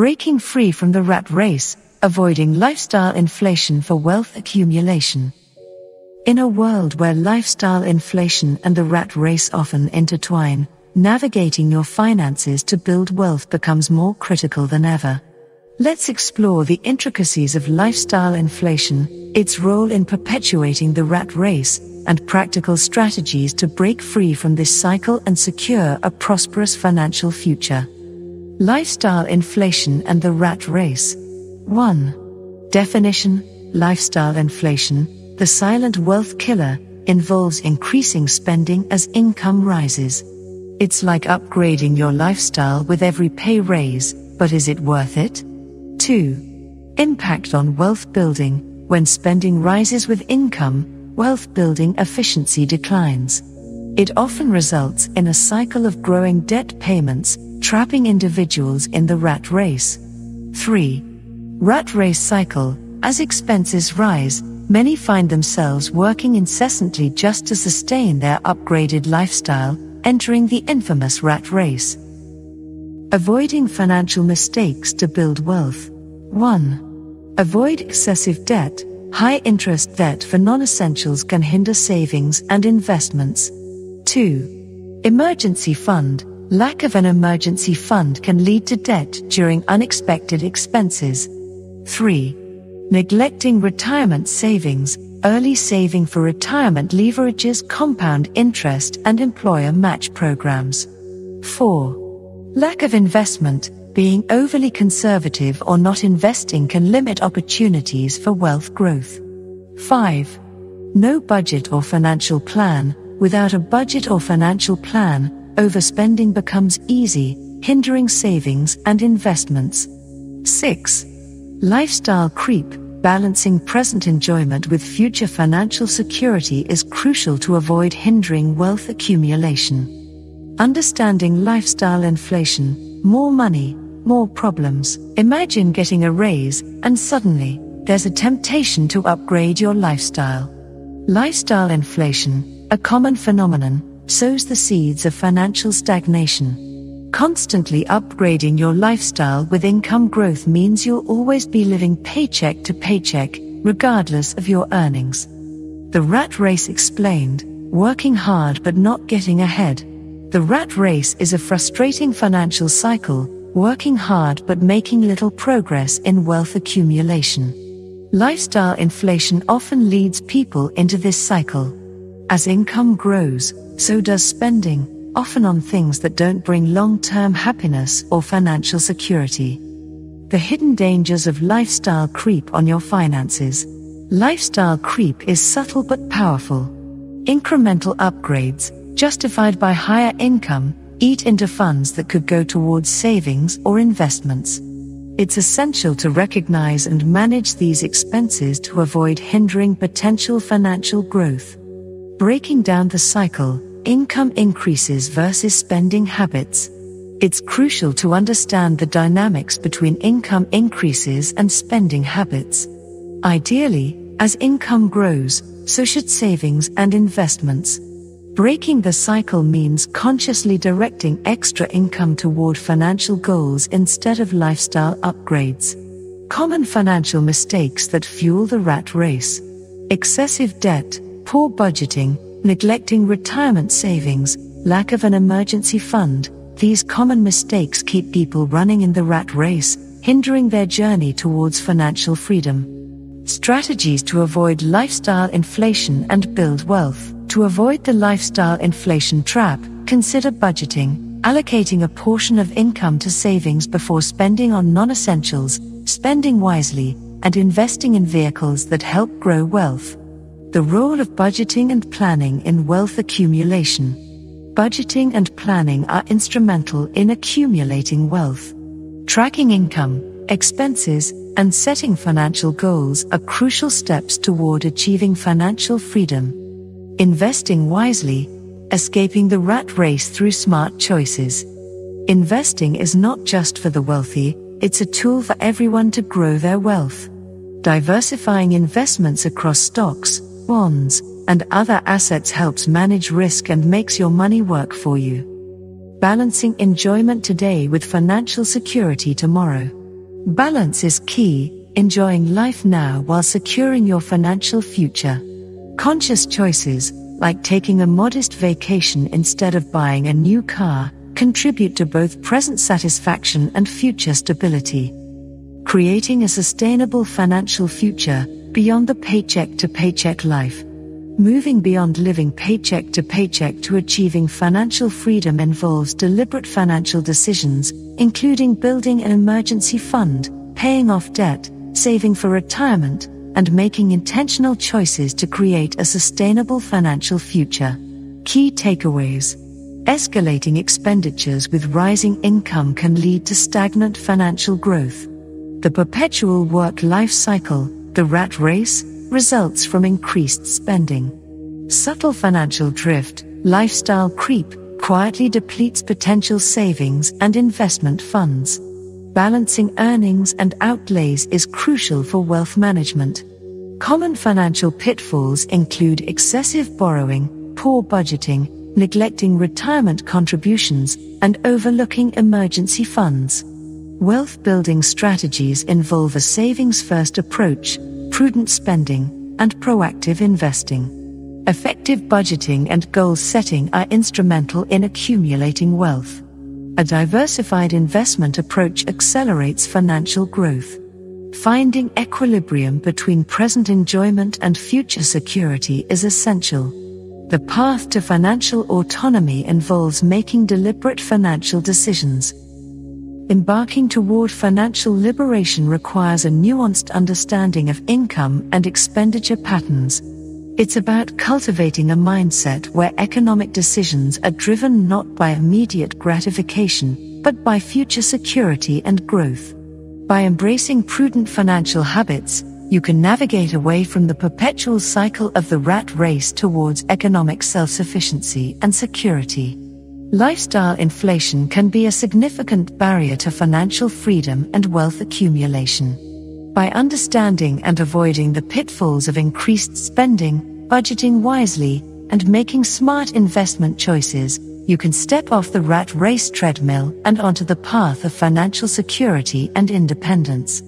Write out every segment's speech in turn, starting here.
breaking free from the rat race, avoiding lifestyle inflation for wealth accumulation. In a world where lifestyle inflation and the rat race often intertwine, navigating your finances to build wealth becomes more critical than ever. Let's explore the intricacies of lifestyle inflation, its role in perpetuating the rat race, and practical strategies to break free from this cycle and secure a prosperous financial future. Lifestyle inflation and the rat race. 1. Definition: Lifestyle inflation, the silent wealth killer, involves increasing spending as income rises. It's like upgrading your lifestyle with every pay raise, but is it worth it? 2. Impact on wealth building: when spending rises with income, wealth building efficiency declines. It often results in a cycle of growing debt payments, trapping individuals in the rat race. 3. Rat race cycle: as expenses rise, many find themselves working incessantly just to sustain their upgraded lifestyle, entering the infamous rat race. Avoiding financial mistakes to build wealth. 1. Avoid excessive debt. High-interest debt for non-essentials can hinder savings and investments. 2. Emergency fund. Lack of an emergency fund can lead to debt during unexpected expenses. 3. Neglecting retirement savings. Early saving for retirement leverages compound interest and employer match programs. 4. Lack of investment. Being overly conservative or not investing can limit opportunities for wealth growth. 5. No budget or financial plan. Without a budget or financial plan, overspending becomes easy, hindering savings and investments. 6. Lifestyle creep. Balancing present enjoyment with future financial security is crucial to avoid hindering wealth accumulation. Understanding lifestyle inflation. More money, more problems. Imagine getting a raise, and suddenly, there's a temptation to upgrade your lifestyle. Lifestyle inflation, a common phenomenon, sows the seeds of financial stagnation. Constantly upgrading your lifestyle with income growth means you'll always be living paycheck to paycheck, regardless of your earnings. The rat race explained: working hard but not getting ahead. The rat race is a frustrating financial cycle, working hard but making little progress in wealth accumulation. Lifestyle inflation often leads people into this cycle. As income grows, so does spending, often on things that don't bring long-term happiness or financial security. The hidden dangers of lifestyle creep on your finances. Lifestyle creep is subtle but powerful. Incremental upgrades, justified by higher income, eat into funds that could go towards savings or investments. It's essential to recognize and manage these expenses to avoid hindering potential financial growth. Breaking down the cycle, income increases versus spending habits. It's crucial to understand the dynamics between income increases and spending habits. Ideally, as income grows, so should savings and investments. Breaking the cycle means consciously directing extra income toward financial goals instead of lifestyle upgrades. Common financial mistakes that fuel the rat race: excessive debt, poor budgeting, neglecting retirement savings, lack of an emergency fund. These common mistakes keep people running in the rat race, hindering their journey towards financial freedom. Strategies to avoid lifestyle inflation and build wealth. To avoid the lifestyle inflation trap, consider budgeting, allocating a portion of income to savings before spending on non-essentials, spending wisely, and investing in vehicles that help grow wealth. The role of budgeting and planning in wealth accumulation. Budgeting and planning are instrumental in accumulating wealth. Tracking income, expenses, and setting financial goals are crucial steps toward achieving financial freedom. Investing wisely, escaping the rat race through smart choices. Investing is not just for the wealthy, it's a tool for everyone to grow their wealth. Diversifying investments across stocks, bonds, and other assets helps manage risk and makes your money work for you. Balancing enjoyment today with financial security tomorrow. Balance is key, enjoying life now while securing your financial future. Conscious choices, like taking a modest vacation instead of buying a new car, contribute to both present satisfaction and future stability. Creating a sustainable financial future, beyond the paycheck-to-paycheck life. Moving beyond living paycheck to paycheck to achieving financial freedom involves deliberate financial decisions, including building an emergency fund, paying off debt, saving for retirement, and making intentional choices to create a sustainable financial future. Key takeaways. Escalating expenditures with rising income can lead to stagnant financial growth. The perpetual work-life cycle, the rat race, results from increased spending. Subtle financial drift, lifestyle creep, quietly depletes potential savings and investment funds. Balancing earnings and outlays is crucial for wealth management. Common financial pitfalls include excessive borrowing, poor budgeting, neglecting retirement contributions, and overlooking emergency funds. Wealth-building strategies involve a savings-first approach, prudent spending, and proactive investing. Effective budgeting and goal setting are instrumental in accumulating wealth. A diversified investment approach accelerates financial growth. Finding equilibrium between present enjoyment and future security is essential. The path to financial autonomy involves making deliberate financial decisions. Embarking toward financial liberation requires a nuanced understanding of income and expenditure patterns. It's about cultivating a mindset where economic decisions are driven not by immediate gratification, but by future security and growth. By embracing prudent financial habits, you can navigate away from the perpetual cycle of the rat race towards economic self-sufficiency and security. Lifestyle inflation can be a significant barrier to financial freedom and wealth accumulation. By understanding and avoiding the pitfalls of increased spending, budgeting wisely, and making smart investment choices, you can step off the rat race treadmill and onto the path of financial security and independence.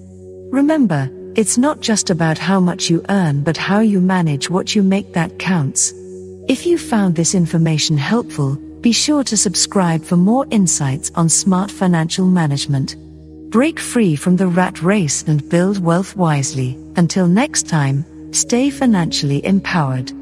Remember, it's not just about how much you earn, but how you manage what you make that counts. If you found this information helpful, be sure to subscribe for more insights on smart financial management. Break free from the rat race and build wealth wisely. Until next time, stay financially empowered.